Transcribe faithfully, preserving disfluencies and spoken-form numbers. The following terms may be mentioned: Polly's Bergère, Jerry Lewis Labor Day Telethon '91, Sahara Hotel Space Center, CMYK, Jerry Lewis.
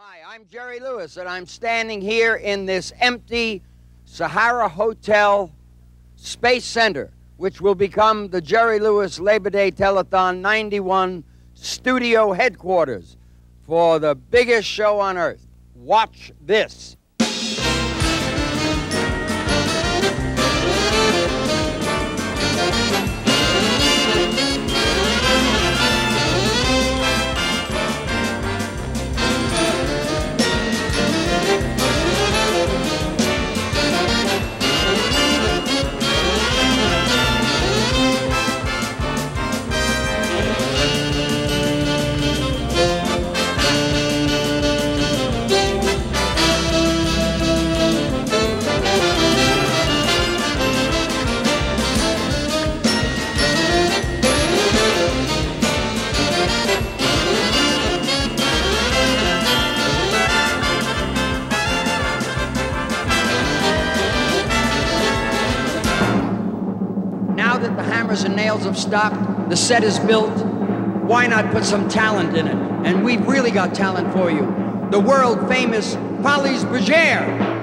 Hi, I'm Jerry Lewis, and I'm standing here in this empty Sahara Hotel Space Center, which will become the Jerry Lewis Labor Day Telethon ninety-one studio headquarters for the biggest show on Earth. Watch this. That the hammers and nails have stopped, the set is built, why not put some talent in it? And we've really got talent for you. The world famous Polly's Bergère.